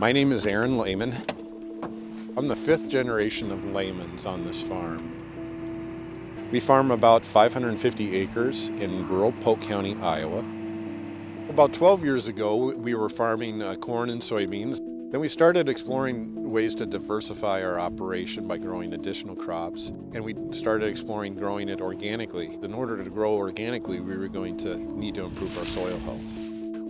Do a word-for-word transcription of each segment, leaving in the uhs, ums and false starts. My name is Aaron Lehman. I'm the fifth generation of Lehmans on this farm. We farm about five hundred fifty acres in rural Polk County, Iowa. About twelve years ago, we were farming uh, corn and soybeans. Then we started exploring ways to diversify our operation by growing additional crops, and we started exploring growing it organically. In order to grow organically, we were going to need to improve our soil health.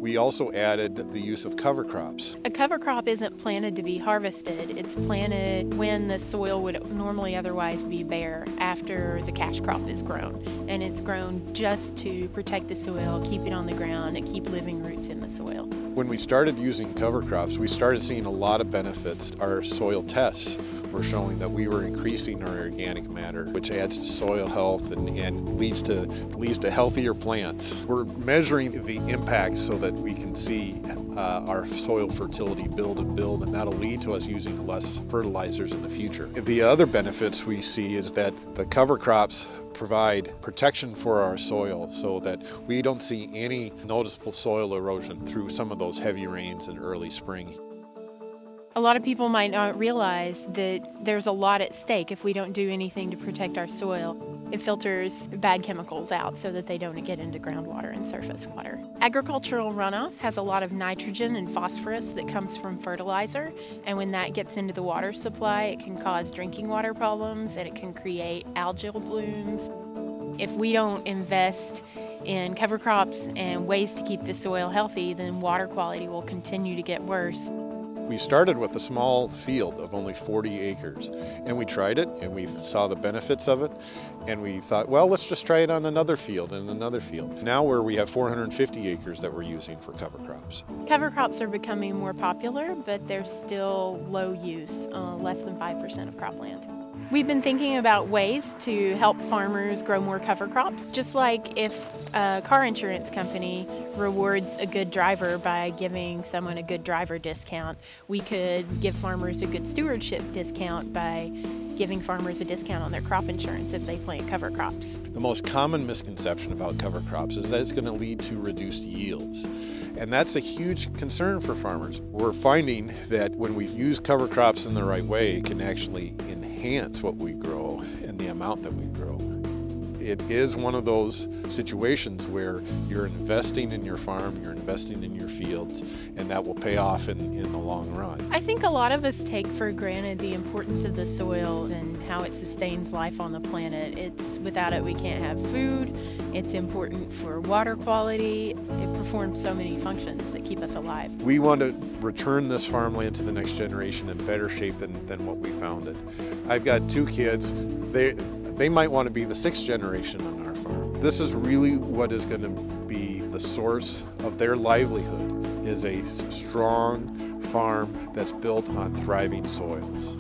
We also added the use of cover crops. A cover crop isn't planted to be harvested. It's planted when the soil would normally otherwise be bare after the cash crop is grown. And it's grown just to protect the soil, keep it on the ground, and keep living roots in the soil. When we started using cover crops, we started seeing a lot of benefits. Our soil tests were showing that we were increasing our organic matter, which adds to soil health and, and leads to leads to healthier plants. We're measuring the impact so that we can see uh, our soil fertility build and build, and that'll lead to us using less fertilizers in the future. The other benefits we see is that the cover crops provide protection for our soil so that we don't see any noticeable soil erosion through some of those heavy rains in early spring. A lot of people might not realize that there's a lot at stake if we don't do anything to protect our soil. It filters bad chemicals out so that they don't get into groundwater and surface water. Agricultural runoff has a lot of nitrogen and phosphorus that comes from fertilizer, and when that gets into the water supply, it can cause drinking water problems and it can create algal blooms. If we don't invest in cover crops and ways to keep the soil healthy, then water quality will continue to get worse. We started with a small field of only forty acres, and we tried it and we saw the benefits of it, and we thought, well, let's just try it on another field and another field. Now where we have four hundred fifty acres that we're using for cover crops. Cover crops are becoming more popular, but they're still low use, uh, less than five percent of cropland. We've been thinking about ways to help farmers grow more cover crops, just like if a car insurance company rewards a good driver by giving someone a good driver discount, we could give farmers a good stewardship discount by giving farmers a discount on their crop insurance if they plant cover crops. The most common misconception about cover crops is that it's going to lead to reduced yields. And that's a huge concern for farmers. We're finding that when we use cover crops in the right way, it can actually enhance what we grow and the amount that we grow. It is one of those situations where you're investing in your farm, you're investing in your fields, and that will pay off in, in the long run. I think a lot of us take for granted the importance of the soil and how it sustains life on the planet. It's without it we can't have food. It's important for water quality. It performs so many functions that keep us alive. We want to return this farmland to the next generation in better shape than, than what we found it. I've got two kids. They, they might want to be the sixth generation on our farm. This is really what is going to be the source of their livelihood, is a strong farm that's built on thriving soils.